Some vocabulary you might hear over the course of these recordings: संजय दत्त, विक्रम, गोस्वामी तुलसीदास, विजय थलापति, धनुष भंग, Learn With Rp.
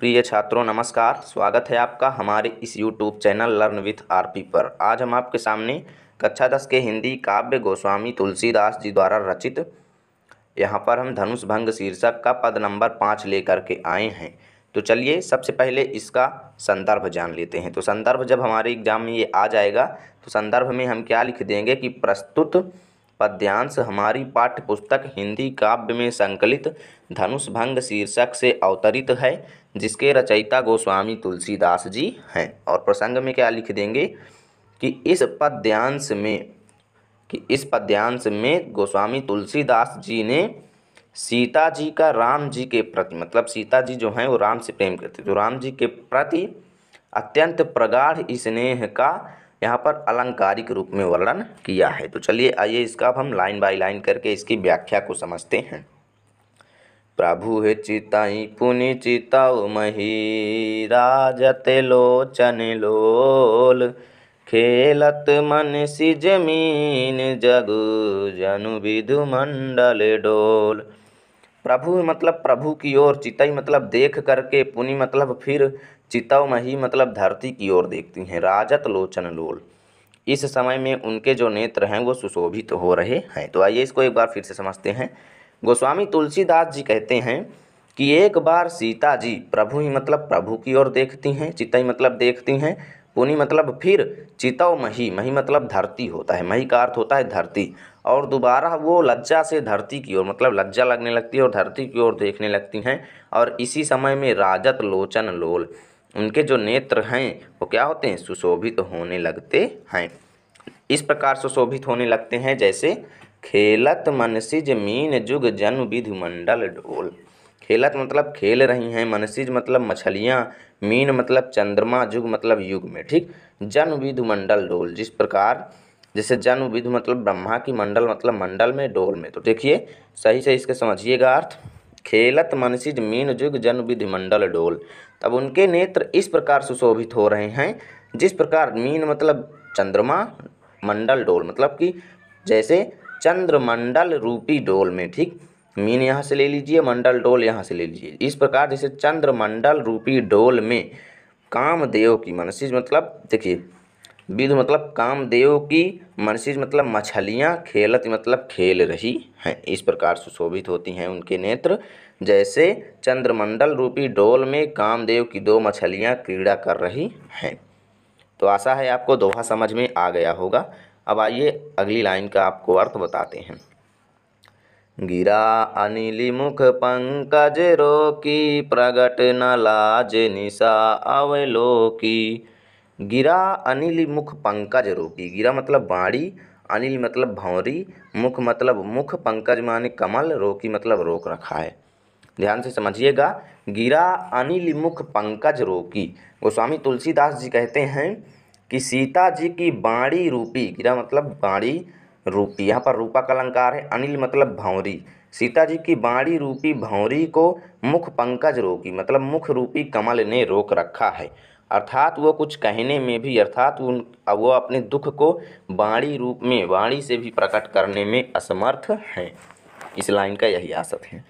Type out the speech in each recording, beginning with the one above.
प्रिय छात्रों नमस्कार, स्वागत है आपका हमारे इस YouTube channel learn with RP पर। आज हम आपके सामने कक्षा 10 के हिंदी काव्य गोस्वामी तुलसीदास जी द्वारा रचित यहाँ पर हम धनुष भंग शीर्षक का पद नंबर 5 लेकर के आए हैं। तो चलिए सबसे पहले इसका संदर्भ जान लेते हैं। तो संदर्भ जब हमारे एग्जाम में ये आ जाएगा तो संदर्भ में हम क्या लिख देंगे कि प्रस्तुत पद्यांश हमारी पाठ्य पुस्तक हिंदी काव्य में संकलित धनुष भंग शीर्षक से अवतरित है, जिसके रचयिता गोस्वामी तुलसीदास जी हैं। और प्रसंग में क्या लिख देंगे कि इस पद्यांश में गोस्वामी तुलसीदास जी ने सीता जी का राम जी के प्रति, मतलब सीता जी जो हैं वो राम से प्रेम करते थे, तो राम जी के प्रति अत्यंत प्रगाढ़ स्नेह का यहाँ पर अलंकारिक रूप में वर्णन किया है। तो चलिए आइए इसका अब हम लाइन बाय लाइन करके इसकी व्याख्या को समझते हैं। प्रभु हे चिताई पुनि चिताउ मही, राजते लोचन लोल, खेलत मन सि जमीन जग जनु विधु मंडल डोल। प्रभु मतलब प्रभु की ओर, चिताई मतलब देख करके, पुनि मतलब फिर, चितामही मतलब धरती की ओर देखती हैं, राजत लोचन लोल इस समय में उनके जो नेत्र हैं वो सुशोभित हो रहे हैं। तो आइए इसको एक बार फिर से समझते हैं। गोस्वामी तुलसीदास जी कहते हैं कि एक बार सीता जी, प्रभु ही मतलब प्रभु की ओर देखती हैं, चिताई मतलब देखती हैं, पुनि मतलब फिर, चितामही, मही मतलब धरती होता है, मही का अर्थ होता है धरती, और दोबारा वो लज्जा से धरती की ओर, मतलब लज्जा लगने लगती है और धरती की ओर देखने लगती हैं। और इसी समय में राजत लोचन लोल, उनके जो नेत्र हैं वो क्या होते हैं, सुशोभित होने लगते हैं। इस प्रकार सुशोभित होने लगते हैं जैसे खेलत मनसिज मीन जुग जन विधि मंडल डोल। खेलत मतलब खेल रही हैं, मनसिज मतलब मछलियाँ, मीन मतलब चंद्रमा, जुग मतलब युग में, ठीक, जन विधि मंडल डोल, जिस प्रकार जैसे जन विधि मतलब ब्रह्मा की, मंडल मतलब मंडल में, डोल में। तो देखिए सही से इसके समझिएगा अर्थ, खेलत मनसिज मीन जुग जन विधि मंडल डोल, तब उनके नेत्र इस प्रकार सुशोभित हो रहे हैं जिस प्रकार मीन मतलब चंद्रमा, मंडल डोल मतलब कि जैसे चंद्रमंडल रूपी डोल में, ठीक, मीन यहाँ से ले लीजिए, मंडल डोल यहाँ से ले लीजिए, इस प्रकार जैसे चंद्रमंडल रूपी डोल में कामदेव की, मनसिज मतलब देखिए, विधि मतलब कामदेव की, मनसिज मतलब मछलियाँ, खेलत मतलब खेल रही हैं, इस प्रकार सुशोभित होती हैं उनके नेत्र जैसे चंद्रमंडल रूपी डोल में कामदेव की दो मछलियाँ क्रीड़ा कर रही हैं। तो आशा है आपको दोहा समझ में आ गया होगा। अब आइए अगली लाइन का आपको अर्थ बताते हैं। गिरा अनिलि मुख पंकज रोकी, प्रगट न लाज निशा अवलोकी। गिरा अनिल मुख पंकज रोकी, गिरा मतलब बाड़ी, अनिल मतलब भौंरी, मुख मतलब मुख, पंकज माने कमल, रोकी मतलब रोक रखा है। ध्यान से समझिएगा, गिरा अनिल मुख पंकज रोकी। गोस्वामी तुलसीदास जी कहते हैं कि सीता जी की बाड़ी रूपी, गिरा मतलब बाड़ी रूपी, यहाँ पर रूपा का अलंकार है, अनिल मतलब भौंरी, सीता जी की बाड़ी रूपी भौंरी को मुख पंकज रोकी मतलब मुख रूपी कमल ने रोक रखा है। अर्थात वो कुछ कहने में भी, अर्थात वो अपने दुख को वाणी रूप में, वाणी से भी प्रकट करने में असमर्थ हैं। इस लाइन का यही आशत है।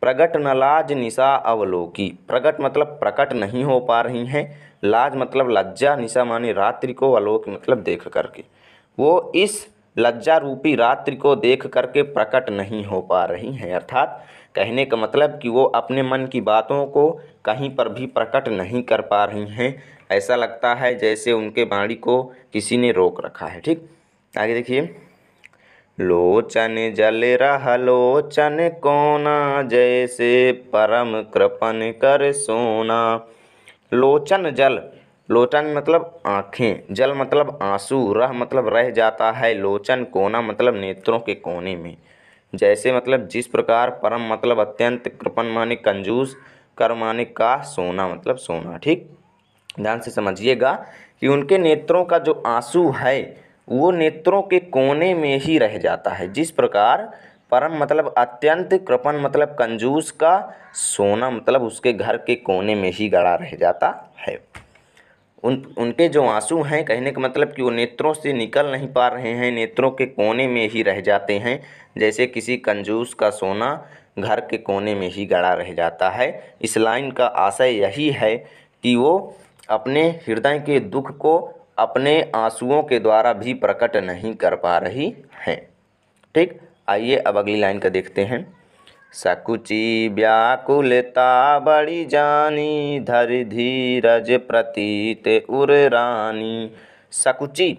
प्रगट न लाज निशा अवलोकी, प्रगट मतलब प्रकट नहीं हो पा रही हैं, लाज मतलब लज्जा, निशा माने रात्रि को, अलोक मतलब देख करके, वो इस लज्जा रूपी रात्रि को देख करके प्रकट नहीं हो पा रही हैं। अर्थात कहने का मतलब कि वो अपने मन की बातों को कहीं पर भी प्रकट नहीं कर पा रही हैं, ऐसा लगता है जैसे उनके वाणी को किसी ने रोक रखा है। ठीक, आगे देखिए। लोचन जल रहा लोचन कोना, जैसे परम कृपन कर सोना। लोचन जल, लोचन मतलब आँखें, जल मतलब आंसू, रह मतलब रह जाता है, लोचन कोना मतलब नेत्रों के कोने में, जैसे मतलब जिस प्रकार, परम मतलब अत्यंत, कृपण माने कंजूस, कर माने का, सोना मतलब सोना। ठीक, ध्यान से समझिएगा कि उनके नेत्रों का जो आंसू है वो नेत्रों के कोने में ही रह जाता है, जिस प्रकार परम मतलब अत्यंत, कृपण मतलब कंजूस का, सोना मतलब उसके घर के कोने में ही गड़ा रह जाता है। उनके जो आंसू हैं, कहने का मतलब कि वो नेत्रों से निकल नहीं पा रहे हैं, नेत्रों के कोने में ही रह जाते हैं, जैसे किसी कंजूस का सोना, घर के कोने में ही गड़ा रह जाता है। इस लाइन का आशय यही है कि वो अपने हृदय के दुख को अपने आंसुओं के द्वारा भी प्रकट नहीं कर पा रही हैं। ठीक, आइए अब अगली लाइन का देखते हैं। सकुची व्याकुलता बड़ी जानी धर धीरज प्रतीत उर रानी। सकुची,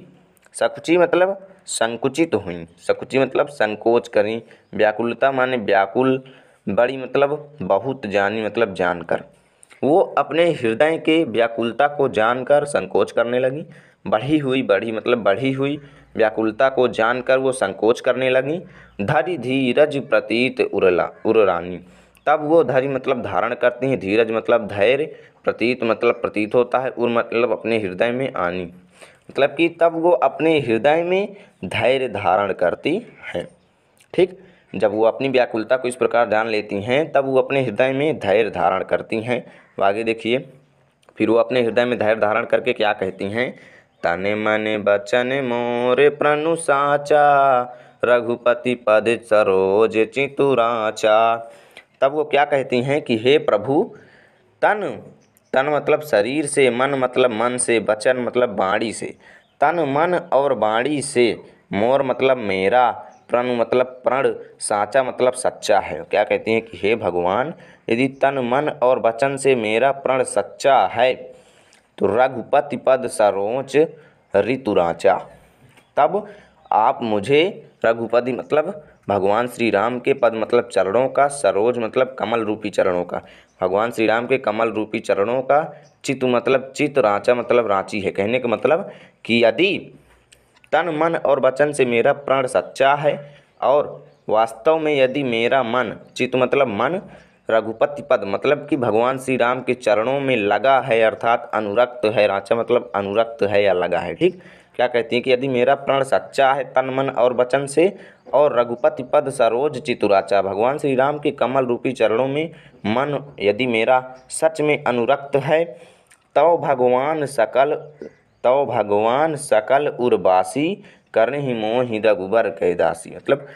सकुची मतलब संकुचित हुई, सकुची मतलब संकोच करी, व्याकुलता माने व्याकुल, बड़ी मतलब बहुत, जानी मतलब जानकर। वो अपने हृदय के व्याकुलता को जानकर संकोच करने लगी। बढ़ी हुई, बढ़ी मतलब बढ़ी हुई, व्याकुलता को जानकर वो संकोच करने लगी। धरि धीरज प्रतीत उर रानी, तब वो धरि मतलब धारण करती हैं, धीरज मतलब धैर्य, प्रतीत मतलब प्रतीत होता है, उर मतलब अपने हृदय में आनी, मतलब कि तब वो अपने हृदय में धैर्य धारण करती हैं। ठीक, जब वो अपनी व्याकुलता को इस प्रकार जान लेती हैं तब वो अपने हृदय में धैर्य धारण करती हैं। आगे देखिए, फिर वो अपने हृदय में धैर्य धारण करके क्या कहती हैं। तन मन बचन मोरे प्रनु साचा रघुपति पद सरोज चितुराचा। तब वो क्या कहती हैं कि हे प्रभु, तन, तन मतलब शरीर से, मन मतलब मन से, बचन मतलब बाणी से, तन मन और बाणी से, मोर मतलब मेरा, प्रण मतलब प्रण, साचा मतलब सच्चा है। क्या कहती हैं कि हे भगवान, यदि तन मन और वचन से मेरा प्रण सच्चा है तो रघुपति पद सरोज ऋतुराचा, तब आप मुझे रघुपति मतलब भगवान श्री राम के पद मतलब चरणों का, सरोज मतलब कमल रूपी चरणों का, भगवान श्री राम के कमल रूपी चरणों का, चित मतलब चित, रांचा मतलब रांची है। कहने का मतलब कि यदि तन मन और वचन से मेरा प्राण सच्चा है और वास्तव में यदि मेरा मन, चित मतलब मन, रघुपति पद मतलब कि भगवान श्री राम के चरणों में लगा है अर्थात अनुरक्त है, रांचा मतलब अनुरक्त है या लगा है। ठीक, क्या कहती है कि यदि मेरा प्राण सच्चा है तन मन और वचन से और रघुपति पद सरोज चितुराचा, भगवान श्री राम के कमल रूपी चरणों में मन यदि मेरा सच में अनुरक्त है तो भगवान सकल उर्वासी करहि मोहि रघुबर के दासी। मतलब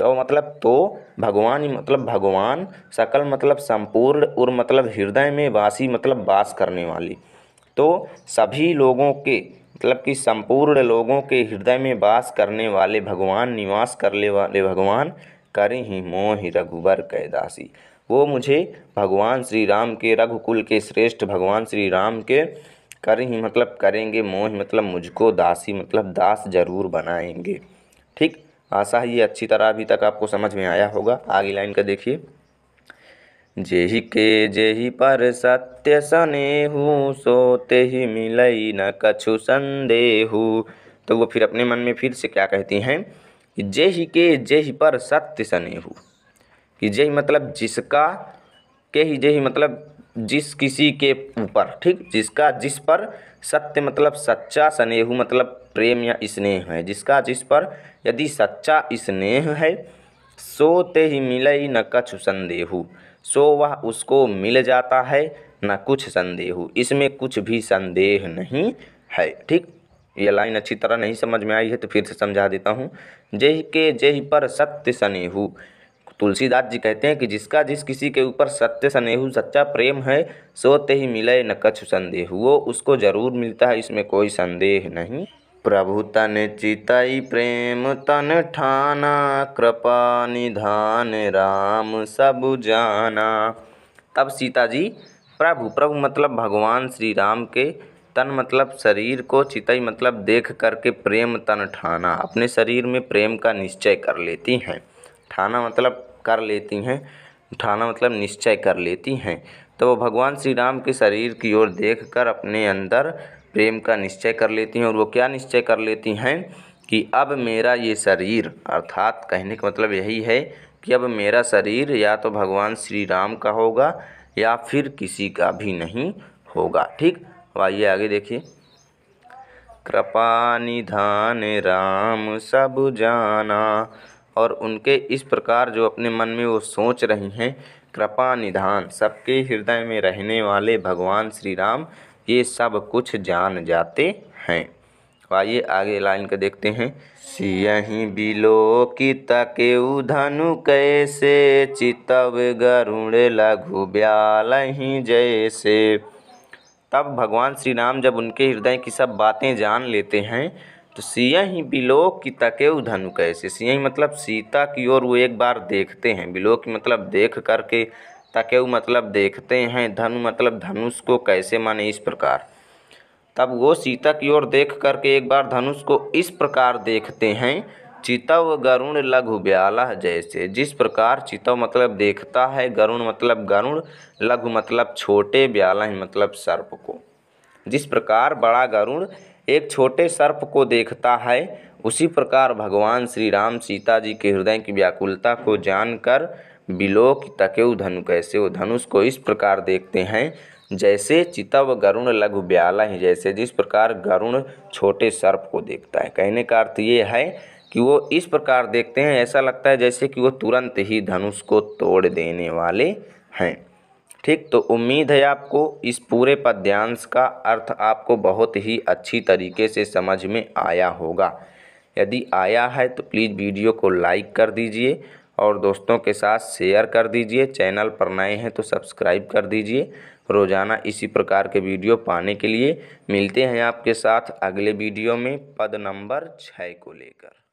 तो मतलब तो भगवान मतलब भगवान, सकल मतलब संपूर्ण, उर मतलब हृदय में, वासी मतलब वास करने वाली, तो सभी लोगों के मतलब कि संपूर्ण लोगों के हृदय में वास करने वाले भगवान, निवास करने वाले भगवान, करहि मोहि रघुबर कै दासी। वो मुझे भगवान श्री राम के, रघुकुल के श्रेष्ठ भगवान श्री राम के, करहि मतलब करेंगे, मोहि मतलब मुझको, दासी मतलब दास जरूर बनाएंगे। ठीक, आशा है ये अच्छी तरह अभी तक आपको समझ में आया होगा। आगे लाइन का देखिए। जेहि के जेहि पर सत्य सनेहु सो तेहि मिलई न कछु संदेहु। तो वो फिर अपने मन में फिर से क्या कहती हैं कि जेहि के जेहि पर सत्य सनेहु, कि जेहि मतलब जिसका, के ही जेहि मतलब जिस किसी के ऊपर, ठीक, जिसका जिस पर, सत्य मतलब सच्चा, सनेहु मतलब प्रेम या स्नेह है, जिसका जिस पर यदि सच्चा स्नेह है, सो तेहि मिलई न कछु संदेहु, सो वह उसको मिल जाता है, न कुछ संदेहु, इसमें कुछ भी संदेह नहीं है। ठीक, यह लाइन अच्छी तरह नहीं समझ में आई है तो फिर से समझा देता हूँ। जेहि के जेहि पर सत्य सनेहु, तुलसीदास जी कहते हैं कि जिसका जिस किसी के ऊपर सत्य सनेहु सच्चा प्रेम है, सो तेहि मिलई न कछु संदेहु, वो उसको जरूर मिलता है, इसमें कोई संदेह नहीं। प्रभु तन चितई प्रेम तन ठाना, कृपा निधान राम सब जाना। तब सीता जी प्रभु, प्रभु मतलब भगवान श्री राम के, तन मतलब शरीर को, चितई मतलब देख करके प्रेम तन ठाना, अपने शरीर में प्रेम का निश्चय कर लेती हैं। ठाना मतलब कर लेती हैं, ठाना मतलब निश्चय कर लेती हैं। तो वो भगवान श्री राम के शरीर की ओर देखकर अपने अंदर प्रेम का निश्चय कर लेती हैं। और वो क्या निश्चय कर लेती हैं कि अब मेरा ये शरीर, अर्थात कहने का मतलब यही है कि अब मेरा शरीर या तो भगवान श्री राम का होगा या फिर किसी का भी नहीं होगा। ठीक, आइए आगे देखिए। कृपा निधान राम सब जाना, और उनके इस प्रकार जो अपने मन में वो सोच रही हैं, कृपा निधान सबके हृदय में रहने वाले भगवान श्री राम ये सब कुछ जान जाते हैं। आइए आगे लाइन का देखते हैं। सियहि बिलोकित केउ धनु कैसे, चितव गरुड़ लघु ब्यालहि जैसे। तब भगवान श्री राम जब उनके हृदय की सब बातें जान लेते हैं तो सियहि बिलोकित केउ धनु कैसे। सियहि मतलब सीता की ओर वो एक बार देखते हैं, बिलोक मतलब देख करके, तकेउ मतलब देखते हैं, धनु मतलब धनुष को, कैसे माने इस प्रकार। तब वो सीता की ओर देख करके एक बार धनुष को इस प्रकार देखते हैं, चितव गरुण लघु ब्यालह जैसे। जिस प्रकार चितव मतलब देखता है, गरुण मतलब गरुण, लघु मतलब छोटे, ब्यालह मतलब सर्प को। जिस प्रकार बड़ा गरुण एक छोटे सर्प को देखता है, उसी प्रकार भगवान श्री राम सीता जी के हृदय की व्याकुलता को जानकर बिलोकित केउ धनु कैसे, वो धनुष को इस प्रकार देखते हैं जैसे चितव गरुण लघु ब्यालहि जैसे। जिस प्रकार गरुण छोटे सर्प को देखता है। कहने का अर्थ ये है कि वो इस प्रकार देखते हैं, ऐसा लगता है जैसे कि वो तुरंत ही धनुष को तोड़ देने वाले हैं। ठीक, तो उम्मीद है आपको इस पूरे पद्यांश का अर्थ आपको बहुत ही अच्छी तरीके से समझ में आया होगा। यदि आया है तो प्लीज़ वीडियो को लाइक कर दीजिए और दोस्तों के साथ शेयर कर दीजिए। चैनल पर नए हैं तो सब्सक्राइब कर दीजिए। रोज़ाना इसी प्रकार के वीडियो पाने के लिए मिलते हैं आपके साथ अगले वीडियो में पद नंबर 6 को लेकर।